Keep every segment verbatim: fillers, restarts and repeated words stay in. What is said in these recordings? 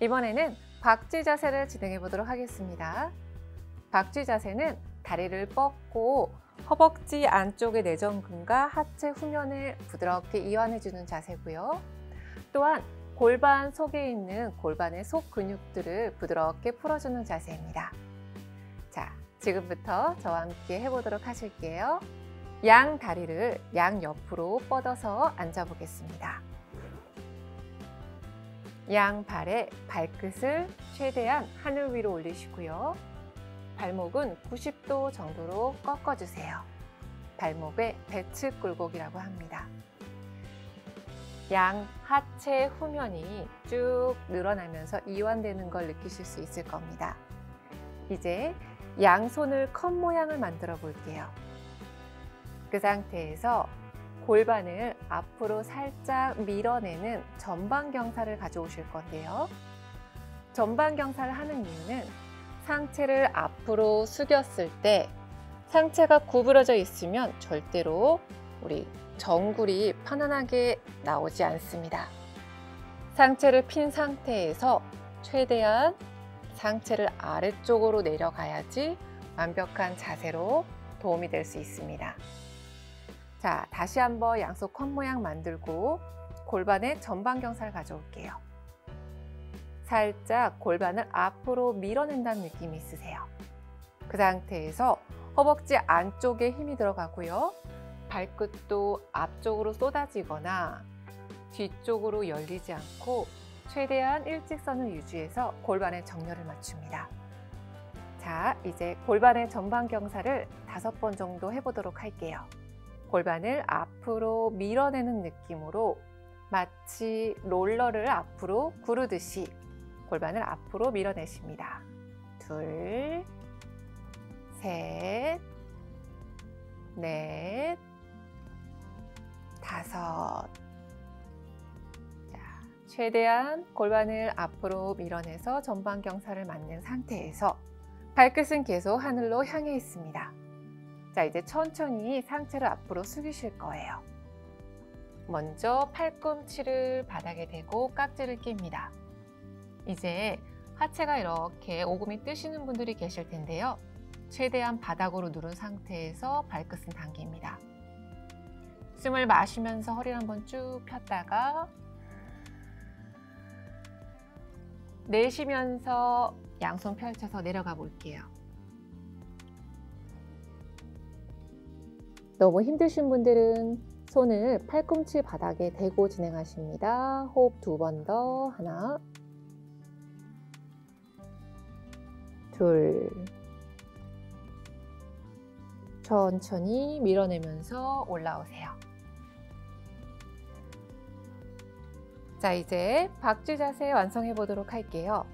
이번에는 박쥐 자세를 진행해 보도록 하겠습니다. 박쥐 자세는 다리를 뻗고 허벅지 안쪽의 내전근과 하체 후면을 부드럽게 이완해 주는 자세고요. 또한 골반 속에 있는 골반의 속 근육들을 부드럽게 풀어주는 자세입니다. 자, 지금부터 저와 함께 해보도록 하실게요. 양 다리를 양 옆으로 뻗어서 앉아보겠습니다. 양 발의 발끝을 최대한 하늘 위로 올리시고요. 발목은 구십 도 정도로 꺾어주세요. 발목에 배측 굴곡이라고 합니다. 양 하체 후면이 쭉 늘어나면서 이완되는 걸 느끼실 수 있을 겁니다. 이제 양손을 컵 모양을 만들어 볼게요. 그 상태에서 골반을 앞으로 살짝 밀어내는 전방경사를 가져오실 건데요. 전방경사를 하는 이유는 상체를 앞으로 숙였을 때 상체가 구부러져 있으면 절대로 우리 정굴이 편안하게 나오지 않습니다. 상체를 핀 상태에서 최대한 상체를 아래쪽으로 내려가야지 완벽한 자세로 도움이 될 수 있습니다. 자, 다시 한번 양손 컵 모양 만들고 골반의 전방경사를 가져올게요. 살짝 골반을 앞으로 밀어낸다는 느낌이 있으세요. 그 상태에서 허벅지 안쪽에 힘이 들어가고요. 발끝도 앞쪽으로 쏟아지거나 뒤쪽으로 열리지 않고 최대한 일직선을 유지해서 골반의 정렬을 맞춥니다. 자, 이제 골반의 전방경사를 다섯 번 정도 해보도록 할게요. 골반을 앞으로 밀어내는 느낌으로 마치 롤러를 앞으로 구르듯이 골반을 앞으로 밀어내십니다. 둘, 셋, 넷, 다섯. 자, 최대한 골반을 앞으로 밀어내서 전방경사를 맞는 상태에서 발끝은 계속 하늘로 향해 있습니다. 자, 이제 천천히 상체를 앞으로 숙이실 거예요. 먼저 팔꿈치를 바닥에 대고 깍지를 낍니다. 이제 하체가 이렇게 오금이 뜨시는 분들이 계실 텐데요. 최대한 바닥으로 누른 상태에서 발끝은 당깁니다. 숨을 마시면서 허리를 한번 쭉 폈다가 내쉬면서 양손 펼쳐서 내려가 볼게요. 너무 힘드신 분들은 손을 팔꿈치 바닥에 대고 진행하십니다. 호흡 두 번 더. 하나, 둘. 천천히 밀어내면서 올라오세요. 자, 이제 박쥐 자세 완성해 보도록 할게요.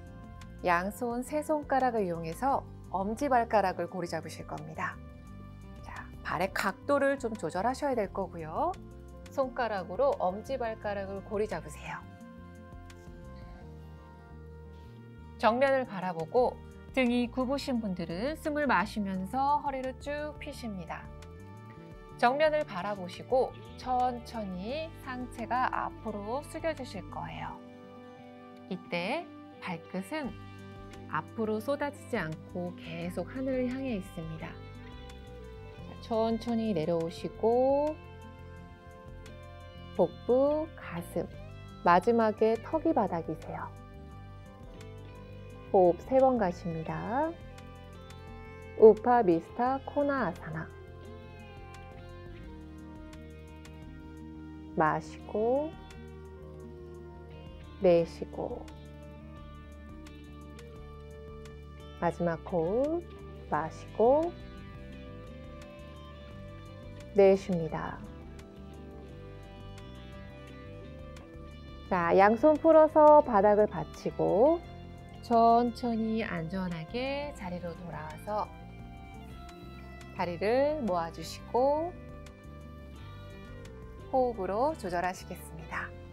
양손 세 손가락을 이용해서 엄지발가락을 고리 잡으실 겁니다. 발의 각도를 좀 조절하셔야 될 거고요. 손가락으로 엄지발가락을 고리 잡으세요. 정면을 바라보고 등이 굽으신 분들은 숨을 마시면서 허리를 쭉 펴십니다. 정면을 바라보시고 천천히 상체가 앞으로 숙여주실 거예요. 이때 발끝은 앞으로 쏟아지지 않고 계속 하늘을 향해 있습니다. 천천히 내려오시고 복부, 가슴, 마지막에 턱이 바닥이세요. 호흡 세 번 가십니다. 우파비스타코나 아사나. 마시고 내쉬고 마지막 호흡 마시고 내쉽니다. 자, 양손 풀어서 바닥을 받치고 천천히 안전하게 자리로 돌아와서 다리를 모아주시고 호흡으로 조절하시겠습니다.